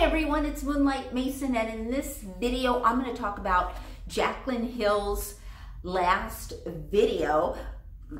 Hi everyone, it's Moonlight Mason, and in this video I'm going to talk about Jaclyn Hill's last video,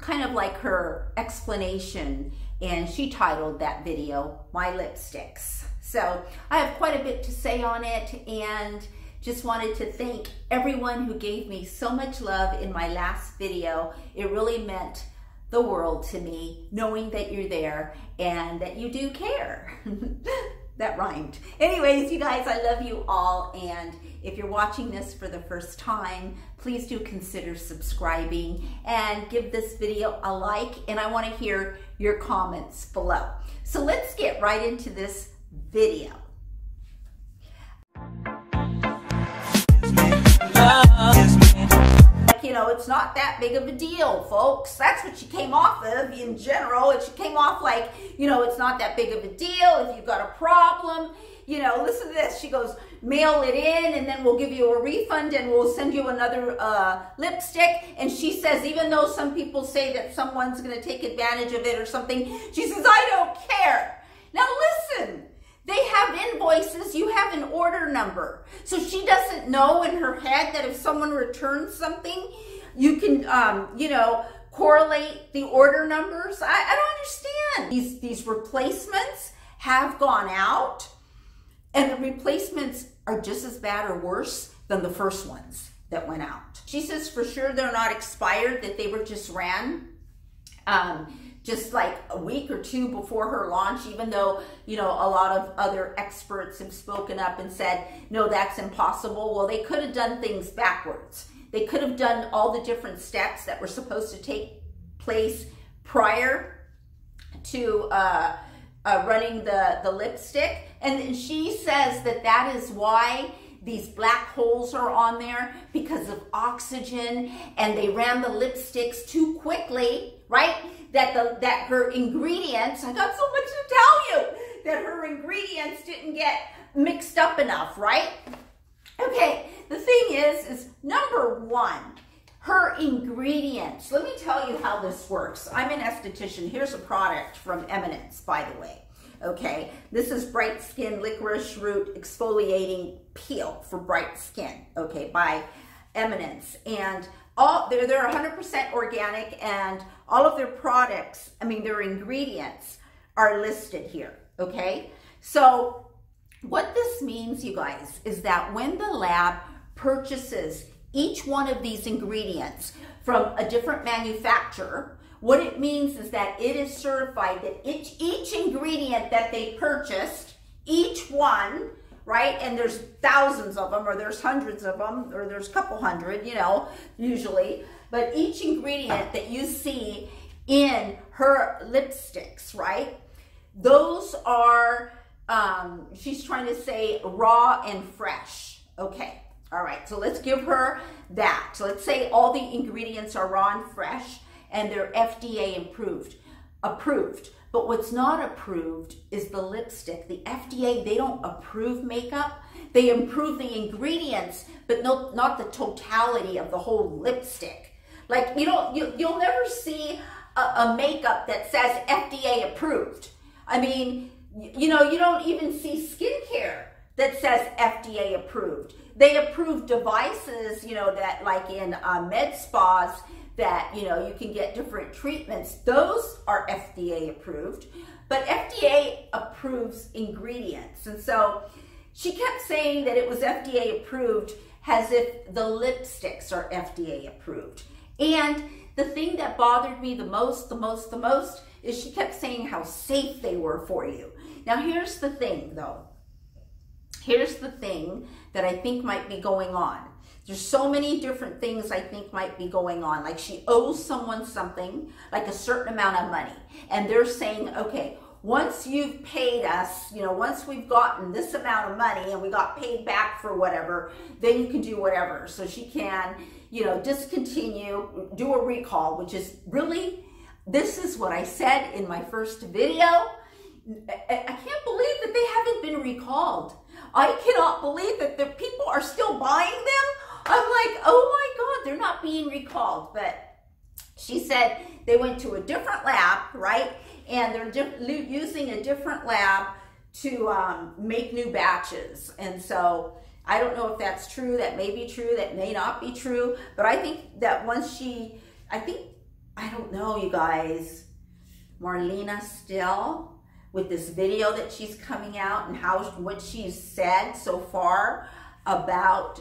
kind of like her explanation, and she titled that video My Lipsticks. So I have quite a bit to say on it, and just wanted to thank everyone who gave me so much love in my last video. It really meant the world to me, knowing that you're there and that you do care. That rhymed. Anyways, you guys, I love you all, and if you're watching this for the first time, please do consider subscribing and give this video a like, and I want to hear your comments below. So let's get right into this video. You know, it's not that big of a deal, folks. That's what she came off of in general. She came off like, you know, it's not that big of a deal. If you've got a problem, you know, listen to this. She goes, mail it in, and then we'll give you a refund, and we'll send you another lipstick. And she says, even though some people say that someone's going to take advantage of it or something, she says, I don't care. Now listen, they have invoices, you have an order number. So she doesn't know in her head that if someone returns something, you can, you know, correlate the order numbers. I don't understand. These replacements have gone out, and the replacements are just as bad or worse than the first ones that went out. She says for sure they're not expired, that they were just ran. Just like a week or two before her launch, even though, you know, a lot of other experts have spoken up and said, no, that's impossible. Well, they could have done things backwards. They could have done all the different steps that were supposed to take place prior to running the lipstick. And she says that that is why these black holes are on there, because of oxygen, and they ran the lipsticks too quickly, right? That her ingredients, I got so much to tell you, that her ingredients didn't get mixed up enough, right? Okay, the thing is number one, her ingredients. Let me tell you how this works. I'm an esthetician. Here's a product from Eminence, by the way. Okay, this is Bright Skin Licorice Root Exfoliating Peel for Bright Skin, okay, by Eminence. And all they're 100% organic, and all of their products, I mean, their ingredients are listed here, okay? So what this means, you guys, is that when the lab purchases each one of these ingredients from a different manufacturer, what it means is that it is certified that each ingredient that they purchased, each one, right? And there's thousands of them, or there's hundreds of them, or there's a couple hundred, you know, usually. But each ingredient that you see in her lipsticks, right? Those are, she's trying to say raw and fresh, okay? All right, so let's give her that. So let's say all the ingredients are raw and fresh, and they're FDA approved. But what's not approved is the lipstick. The FDA, they don't approve makeup. They approve the ingredients, but not the totality of the whole lipstick. Like, you don't, you'll never see a makeup that says FDA approved. I mean, you know, you don't even see skincare that says FDA approved. They approve devices, you know, that like in med spas, that, you know, you can get different treatments. Those are FDA approved, but FDA approves ingredients. And so she kept saying that it was FDA approved as if the lipsticks are FDA approved. And the thing that bothered me the most is she kept saying how safe they were for you. Now here's the thing though. Here's the thing that I think might be going on. There's so many different things I think might be going on. Like she owes someone something, like a certain amount of money. And they're saying, okay, once you've paid us, you know, once we've gotten this amount of money and we got paid back for whatever, then you can do whatever. So she can, you know, discontinue, do a recall, which is really, this is what I said in my first video. I can't believe that they haven't been recalled. I cannot believe that the people are still buying them. I'm like, oh my God, they're not being recalled. But she said they went to a different lab, right? And they're using a different lab to make new batches. And so I don't know if that's true. That may be true. That may not be true. But I think that once she, I don't know, you guys, Marlena Stell, with this video that she's coming out and how, what she's said so far about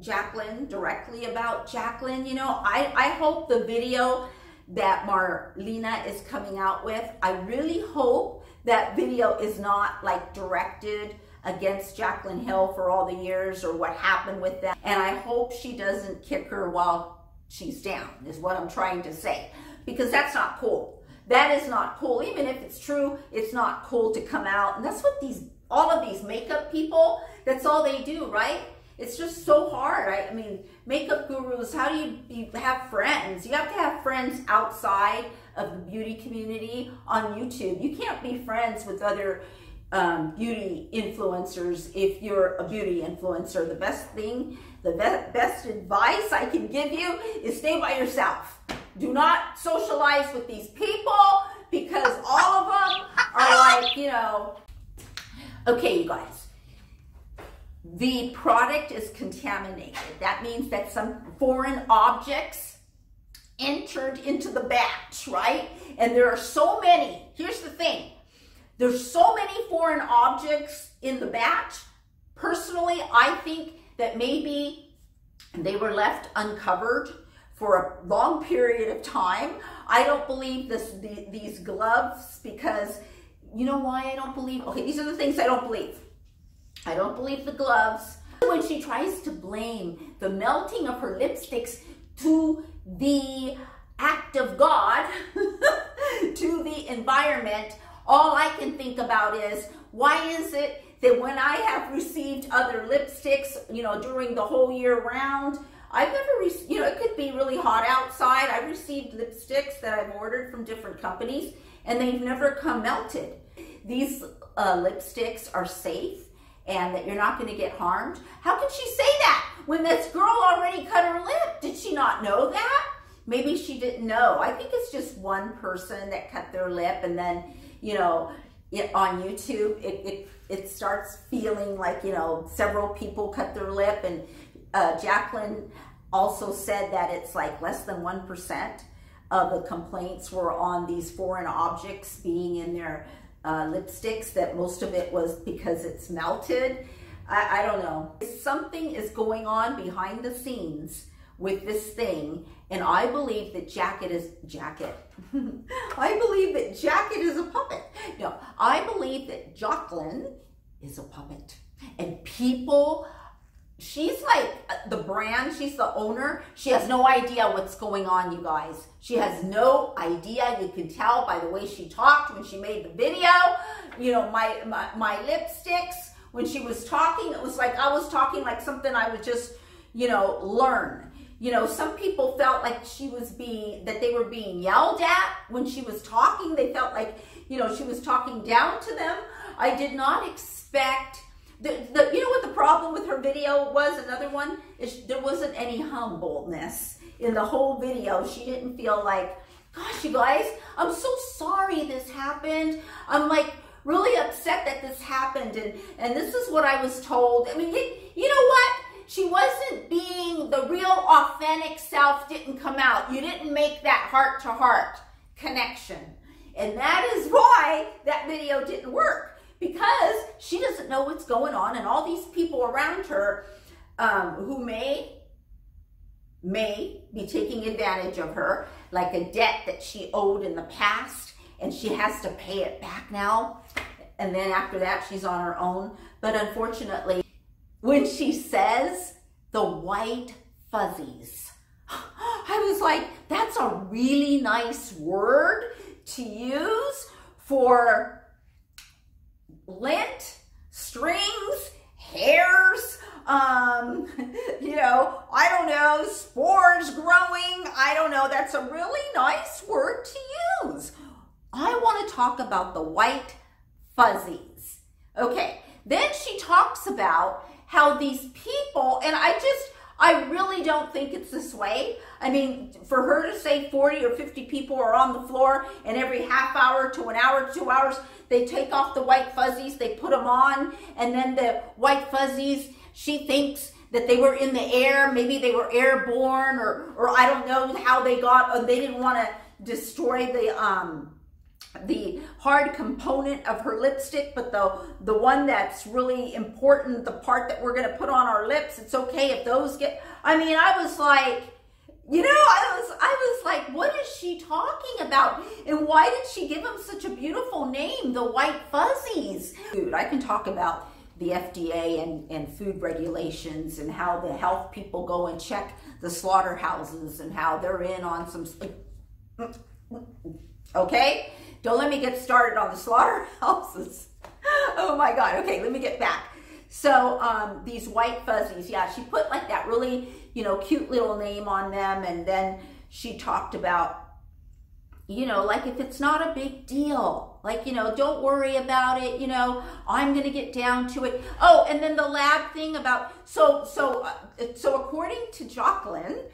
Jaclyn, directly about Jaclyn, you know, I hope the video that Marlena is coming out with, I really hope that video is not like directed against Jaclyn Hill for all the years or what happened with that. And I hope she doesn't kick her while she's down, is what I'm trying to say, because that's not cool. That is not cool. Even if it's true, it's not cool to come out. And that's what these, all of these makeup people, that's all they do, right? It's just so hard, right? I mean, makeup gurus, how do you have friends? You have to have friends outside of the beauty community on YouTube. You can't be friends with other beauty influencers if you're a beauty influencer. The best thing, the best advice I can give you is stay by yourself. Do not socialize with these people, because all of them are like, you know. Okay, you guys. The product is contaminated. That means that some foreign objects entered into the batch, right? And there are so many. Here's the thing. There's so many foreign objects in the batch. Personally, I think that maybe they were left uncovered for a long period of time. I don't believe these gloves, because you know why I don't believe? Okay, these are the things I don't believe. I don't believe the gloves. When she tries to blame the melting of her lipsticks to the act of God, to the environment, all I can think about is, why is it that when I have received other lipsticks, you know, during the whole year round, I've never received, you know, it could be really hot outside. I've received lipsticks that I've ordered from different companies, and they've never come melted. These lipsticks are safe, and that you're not going to get harmed. How can she say that when this girl already cut her lip? Did she not know that? Maybe she didn't know. I think it's just one person that cut their lip, and then, you know, on YouTube, it starts feeling like, you know, several people cut their lip. And Jaclyn also said that it's like less than 1% of the complaints were on these foreign objects being in their lipsticks, that most of it was because it's melted. I don't know. Something is going on behind the scenes with this thing, and I believe that I believe that Jaclyn is a puppet. No, I believe that Jaclyn is a puppet, and people, she's like the brand, she's the owner. She has no idea what's going on, you guys. She has no idea. You can tell by the way she talked when she made the video. You know, my lipsticks, when she was talking, it was like I was talking like something I would just, you know, learn. You know, some people felt like she was that they were being yelled at when she was talking. They felt like, you know, she was talking down to them. I did not expect. You know what the problem with her video was? Another one is there wasn't any humbleness in the whole video. She didn't feel like, gosh, you guys, I'm so sorry this happened. I'm like really upset that this happened. And this is what I was told. I mean, you know what? She wasn't being the real authentic self, didn't come out. You didn't make that heart-to-heart connection. And that is why that video didn't work. Because she doesn't know what's going on, and all these people around her who may be taking advantage of her, like a debt that she owed in the past, and she has to pay it back now. And then after that, she's on her own. But unfortunately, when she says the white fuzzies, I was like, that's a really nice word to use for lint, strings, hairs, you know, I don't know, spores growing, I don't know. That's a really nice word to use. I want to talk about the white fuzzies. Okay, then she talks about how these people, and I just, I really don't think it's this way. I mean, for her to say 40 or 50 people are on the floor, and every half hour to an hour, 2 hours, they take off the white fuzzies, they put them on, and then the white fuzzies, she thinks that they were in the air, maybe they were airborne, or I don't know how they got, or they didn't want to destroy the hard component of her lipstick, but the one that's really important, the part that we're going to put on our lips, it's okay if those get, I mean, I was like, you know, I was like, what is she talking about? And why did she give them such a beautiful name, the White Fuzzies? Dude, I can talk about the FDA and food regulations and how the health people go and check the slaughterhouses and how they're in on some, okay? Don't let me get started on the slaughterhouses. Oh my God. Okay, let me get back. So these white fuzzies, yeah, she put like that really, you know, cute little name on them. And then she talked about, you know, like if it's not a big deal, like, you know, don't worry about it. You know, I'm going to get down to it. Oh, and then the lab thing about, so according to Jaclyn,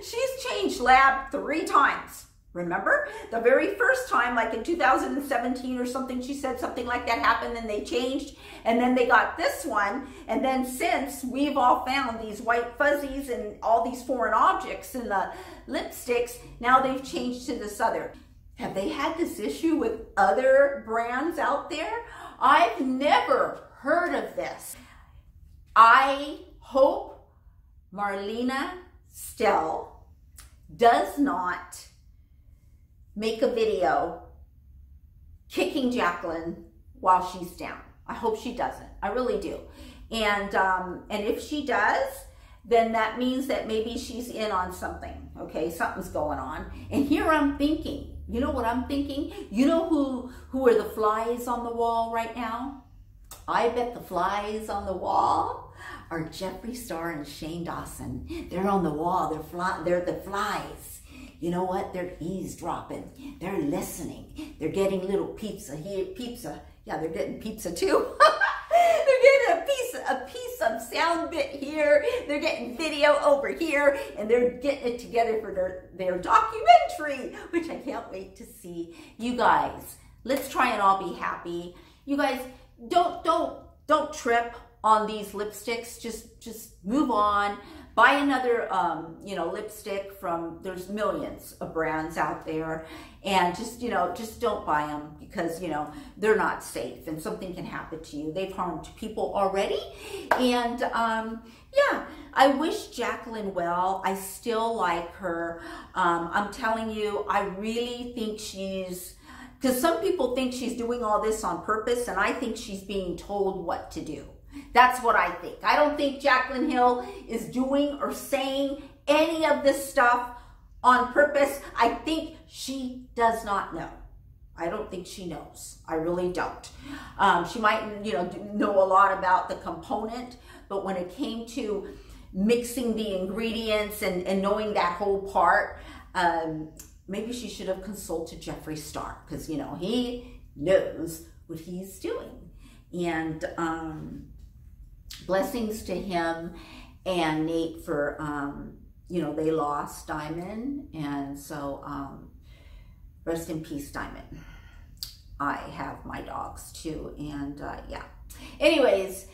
she's changed lab 3 times. Remember? The very first time, like in 2017 or something, she said something like that happened, and they changed, and then they got this one, and then since, we've all found these white fuzzies and all these foreign objects in the lipsticks, now they've changed to this other. Have they had this issue with other brands out there? I've never heard of this. I hope Marlena Stell does not make a video kicking Jaclyn while she's down. I hope she doesn't. I really do. And if she does, then that means that maybe she's in on something. Okay, something's going on. And here I'm thinking, you know what I'm thinking? You know who are the flies on the wall right now? I bet the flies on the wall are Jeffree Star and Shane Dawson. They're on the wall. They're the flies. You know what? They're eavesdropping. They're listening. They're getting little pizza here, pizza. Yeah, they're getting pizza too. They're getting a piece of sound bit here. They're getting video over here, and they're getting it together for their documentary, which I can't wait to see. You guys, let's try and all be happy. You guys, don't trip on these lipsticks. Just move on. Buy another, you know, lipstick from, there's millions of brands out there, and just, you know, just don't buy them because, you know, they're not safe and something can happen to you. They've harmed people already. And yeah, I wish Jaclyn well. I still like her. I'm telling you, I really think she's, because some people think she's doing all this on purpose, and I think she's being told what to do. That's what I think. I don't think Jaclyn Hill is doing or saying any of this stuff on purpose. I think she does not know. I don't think she knows. I really don't. She might, you know a lot about the component, but when it came to mixing the ingredients and knowing that whole part, maybe she should have consulted Jeffree Star, because, you know, he knows what he's doing. And, blessings to him and Nate for, you know, they lost Diamond. And so, rest in peace, Diamond. I have my dogs too. And, yeah. Anyways,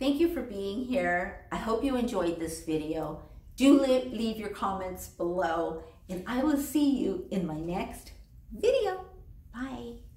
thank you for being here. I hope you enjoyed this video. Do leave your comments below, and I will see you in my next video. Bye.